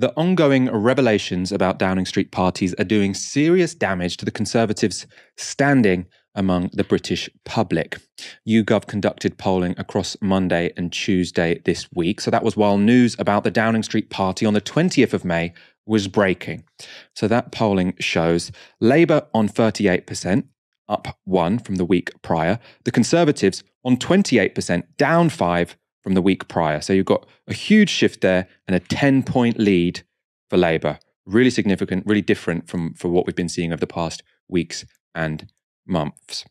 The ongoing revelations about Downing Street parties are doing serious damage to the Conservatives' standing among the British public. YouGov conducted polling across Monday and Tuesday this week. So that was while news about the Downing Street party on the 20th of May was breaking. So that polling shows Labour on 38%, up 1 from the week prior. The Conservatives on 28%, down 5%. From the week prior. So you've got a huge shift there and a 10-point lead for Labour. Really significant, really different from what we've been seeing over the past weeks and months.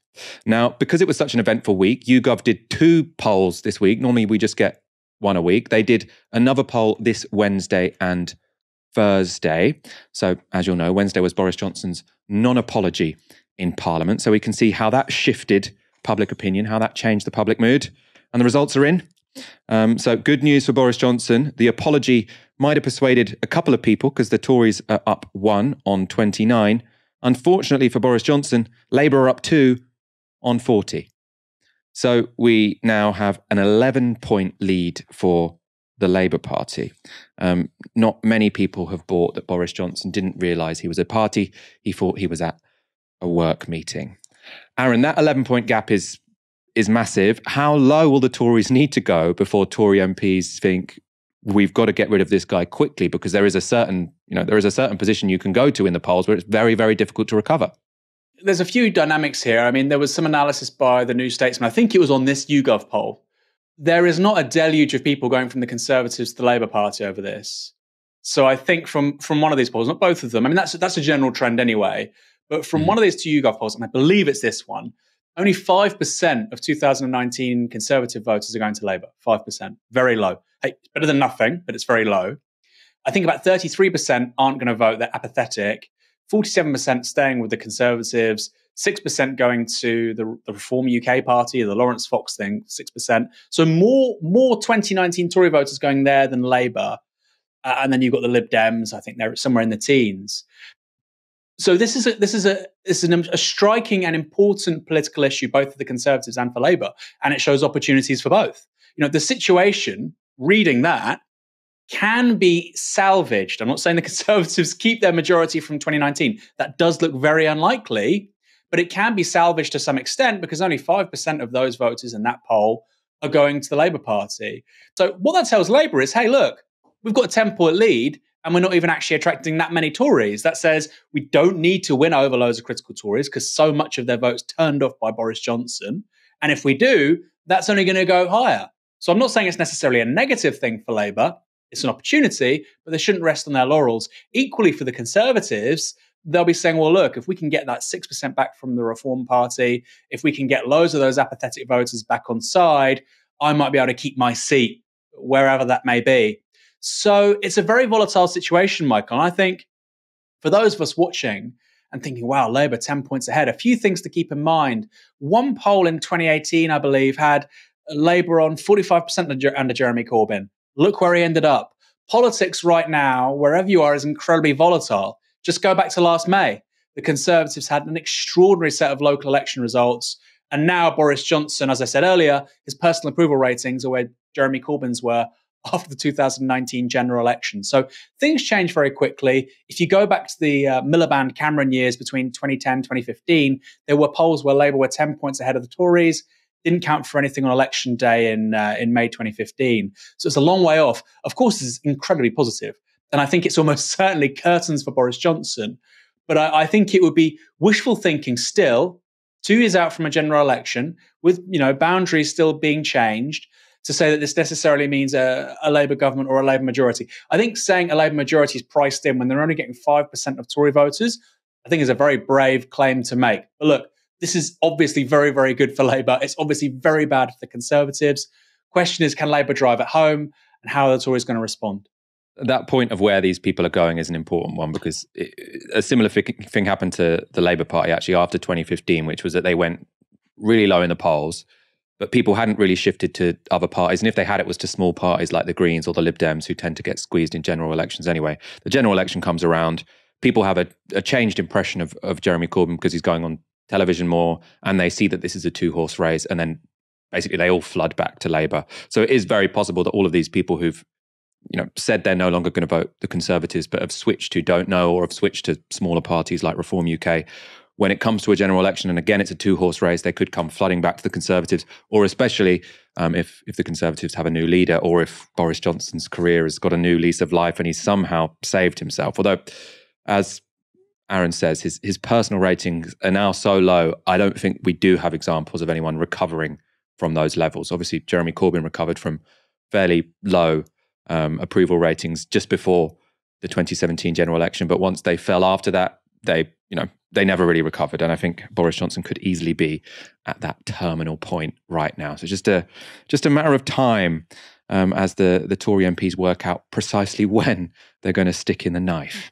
Now, because it was such an eventful week, YouGov did 2 polls this week. Normally we just get 1 a week. They did another poll this Wednesday and Thursday. So as you'll know, Wednesday was Boris Johnson's non-apology in Parliament. So we can see how that shifted public opinion, how that changed the public mood. And the results are in. So good news for Boris Johnson. The apology might have persuaded a couple of people because the Tories are up 1 on 29. Unfortunately for Boris Johnson, Labour are up 2 on 40. So we now have an 11-point lead for the Labour Party. Not many people have bought that Boris Johnson didn't realise he was a party. He thought he was at a work meeting. Aaron, that 11-point gap is massive. How low will the Tories need to go before Tory MPs think we've got to get rid of this guy quickly, because there is a certain, there is a certain position you can go to in the polls where it's very, very difficult to recover? There's a few dynamics here. I mean, there was some analysis by the New Statesman. I think it was on this YouGov poll. There is not a deluge of people going from the Conservatives to the Labour Party over this. So I think from one of these polls, not both of them, I mean, that's a general trend anyway, but from one of these 2 YouGov polls, and I believe it's this one, only 5% of 2019 Conservative voters are going to Labour. 5%. Very low. Hey, it's better than nothing, but it's very low. I think about 33% aren't going to vote. They're apathetic. 47% staying with the Conservatives. 6% going to the Reform UK party, the Lawrence Fox thing, 6%. So more 2019 Tory voters going there than Labour. And then you've got the Lib Dems. I think they're somewhere in the teens. So this is a striking and important political issue, both for the Conservatives and for Labour, and it shows opportunities for both. The situation, reading that, can be salvaged. I'm not saying the Conservatives keep their majority from 2019. That does look very unlikely, but it can be salvaged to some extent because only 5% of those voters in that poll are going to the Labour Party. So what that tells Labour is, hey, look, we've got a 10-point lead, and we're not even actually attracting that many Tories. That says we don't need to win over loads of critical Tories because so much of their votes turned off by Boris Johnson. And if we do, that's only going to go higher. So I'm not saying it's necessarily a negative thing for Labour. It's an opportunity, but they shouldn't rest on their laurels. Equally for the Conservatives, they'll be saying, well, look, if we can get that 6% back from the Reform Party, if we can get loads of those apathetic voters back on side, I might be able to keep my seat wherever that may be. So it's a very volatile situation, Michael. And I think for those of us watching and thinking, wow, Labour 10 points ahead, a few things to keep in mind. One poll in 2018, I believe, had Labour on 45% under Jeremy Corbyn. Look where he ended up. Politics right now, wherever you are, is incredibly volatile. Just go back to last May. The Conservatives had an extraordinary set of local election results. And now Boris Johnson, as I said earlier, his personal approval ratings are where Jeremy Corbyn's were after the 2019 general election. So things change very quickly. If you go back to the Miliband Cameron years between 2010 and 2015, there were polls where Labour were 10 points ahead of the Tories, didn't count for anything on election day in May 2015. So it's a long way off. Of course, this is incredibly positive. And I think it's almost certainly curtains for Boris Johnson. But I think it would be wishful thinking still, 2 years out from a general election, with boundaries still being changed, to say that this necessarily means a Labour government or a Labour majority. I think saying a Labour majority is priced in when they're only getting 5% of Tory voters, I think is a very brave claim to make. But look, this is obviously very, very good for Labour. It's obviously very bad for the Conservatives. Question is, can Labour drive at home? And how are the Tories going to respond? That point of where these people are going is an important one, because a similar thing happened to the Labour Party actually after 2015, which was that they went really low in the polls, but people hadn't really shifted to other parties. And if they had, it was to small parties like the Greens or the Lib Dems, who tend to get squeezed in general elections anyway. The general election comes around, people have a changed impression of Jeremy Corbyn because he's going on television more, and they see that this is a two-horse race, and then basically they all flood back to Labour. So it is very possible that all of these people who've said they're no longer going to vote the Conservatives, but have switched to don't know, or have switched to smaller parties like Reform UK. When it comes to a general election, and again, it's a two-horse race, they could come flooding back to the Conservatives, or especially if the Conservatives have a new leader, or if Boris Johnson's career has got a new lease of life and he's somehow saved himself. Although, as Aaron says, his personal ratings are now so low, I don't think we do have examples of anyone recovering from those levels. Obviously, Jeremy Corbyn recovered from fairly low approval ratings just before the 2017 general election, but once they fell after that, they never really recovered. And I think Boris Johnson could easily be at that terminal point right now. So just a matter of time as the Tory MPs work out precisely when they're going to stick in the knife.